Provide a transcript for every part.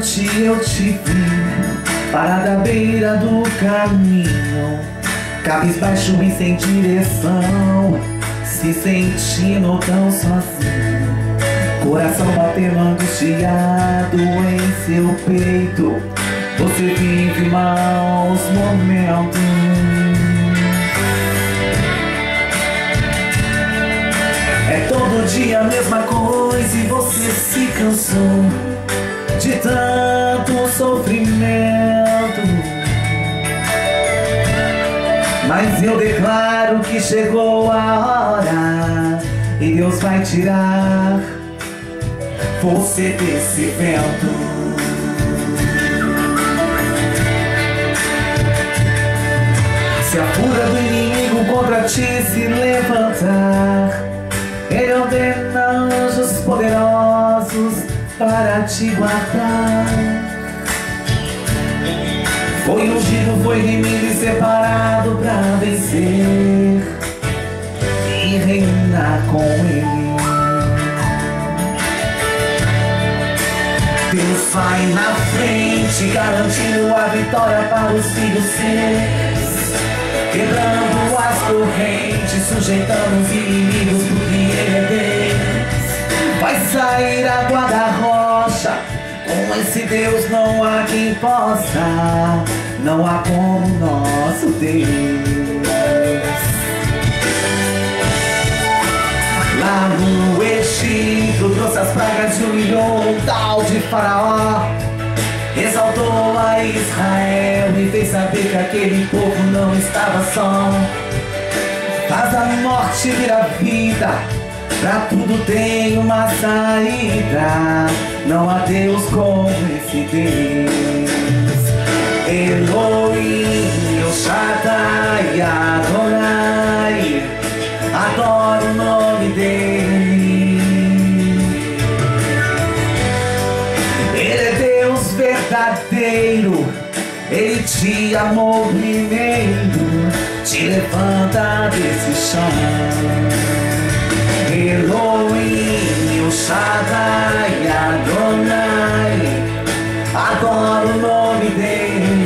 Onde eu te vi, parada à beira do caminho, cabisbaixo e sem direção, se sentindo tão sozinho, coração batendo angustiado em seu peito. Você vive maus momentos. É todo dia a mesma coisa e você se cansou de tanto sofrimento. Mas eu declaro que chegou a hora e Deus vai tirar você desse vento. Se a fúria do inimigo contra ti se levantar, ele ordena anjos poderosos para te guardar. Foi ungido, foi remido e separado pra vencer e reinar com ele. Deus vai na frente, garantindo a vitória para os filhos seus, quebrando as correntes, sujeitando os inimigos, porque ele é Deus. Vai sair água da rocha, com esse Deus não há quem possa, não há como o nosso Deus. Lá no Egito trouxe as pragas e humilhou o tal de Faraó, exaltou a Israel e fez saber que aquele povo não estava só. Faz a morte vira vida, pra tudo tem uma saída, não há Deus como esse Deus. Elohim, Chatai, Adonai, adoro o nome dele. Ele é Deus verdadeiro, ele te amou primeiro, te levanta desse chão. Eloin, Shadai, Adonai, adoro o nome dele.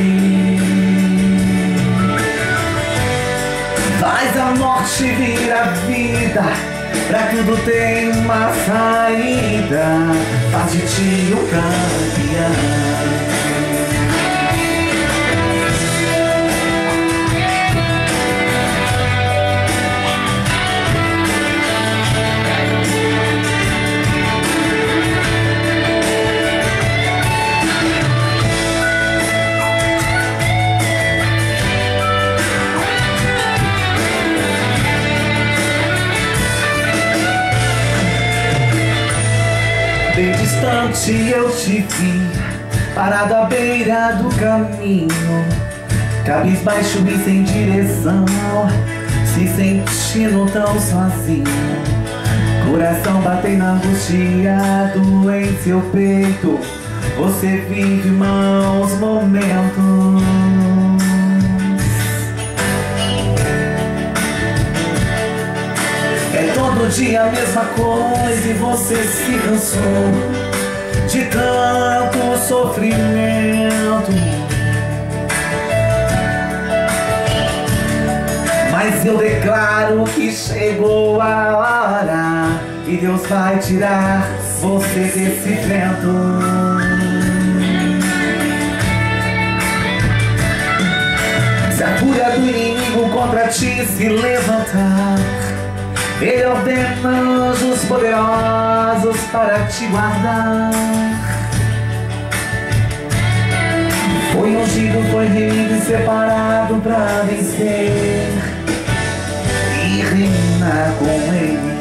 Faz a morte vir a vida, pra tudo tem uma saída, faz de ti um campeão. Distante eu te vi, parado à beira do caminho, cabisbaixo e sem direção, se sentindo tão sozinho, coração batendo angustiado em seu peito. Você vive maus momentos. É todo dia a mesma coisa e você se cansou de tanto sofrimento. Mas eu declaro que chegou a hora e Deus vai tirar você desse vento. Se a fúria do inimigo contra ti se levantar, ele ordena anjos poderosos para te guardar. Foi ungido, foi remido e separado pra vencer e reinar com ele.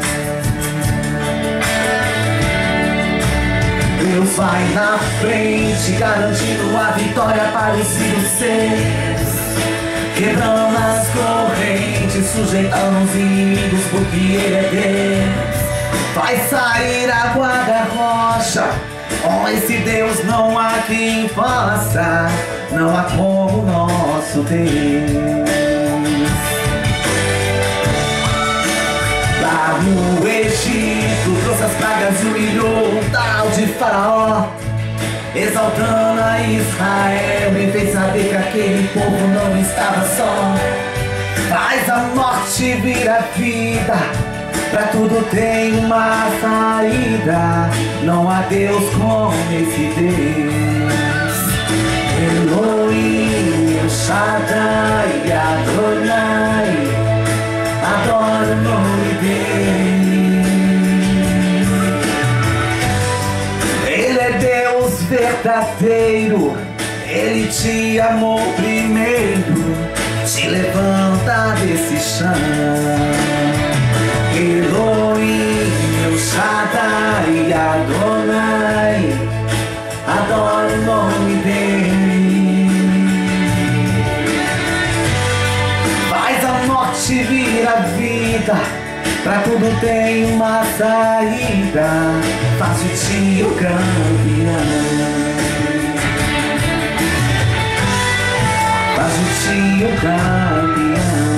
Deus vai na frente, garantindo a vitória para os filhos seus, quebrando as correntes, sujeitando os inimigos, porque ele é Deus. Vai sair água da rocha, com esse Deus não há quem possa, não há como o nosso Deus. Lá no Egito trouxe as pragas e humilhou um tal de Faraó, exaltando a Israel, me fez saber que aquele povo não estava só. Faz a morte vir a vida, pra tudo tem uma saída. Não há Deus como esse Deus. Elohim, Shaddai, Adonai, adoro o nome dele. Ele é Deus verdadeiro, ele te amou primeiro, te levanta desse chão. Eloim, Chatai, Adonai, adoro o nome dele. Faz a morte vir a vida, pra tudo tem uma saída. Faz de ti o campeão. Faz de ti o campeão.